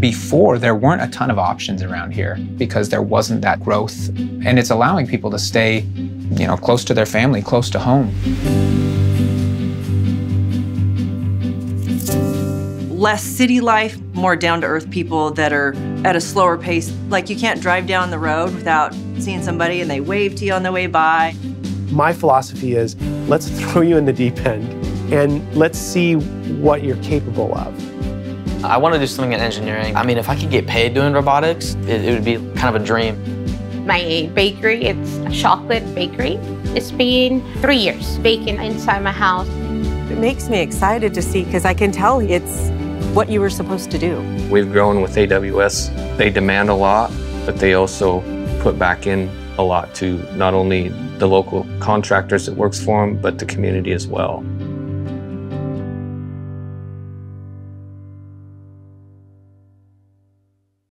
before, there weren't a ton of options around here because there wasn't that growth. And it's allowing people to stay, you know, close to their family, close to home. Less city life, more down-to-earth people that are at a slower pace. Like, you can't drive down the road without seeing somebody and they wave to you on the way by. My philosophy is, let's throw you in the deep end and let's see what you're capable of. I want to do something in engineering. I mean, if I could get paid doing robotics, it would be kind of a dream. My bakery, it's a chocolate bakery. It's been 3 years baking inside my house. It makes me excited to see, because I can tell it's what you were supposed to do. We've grown with AWS. They demand a lot, but they also put back in a lot to not only the local contractors that works for them, but the community as well.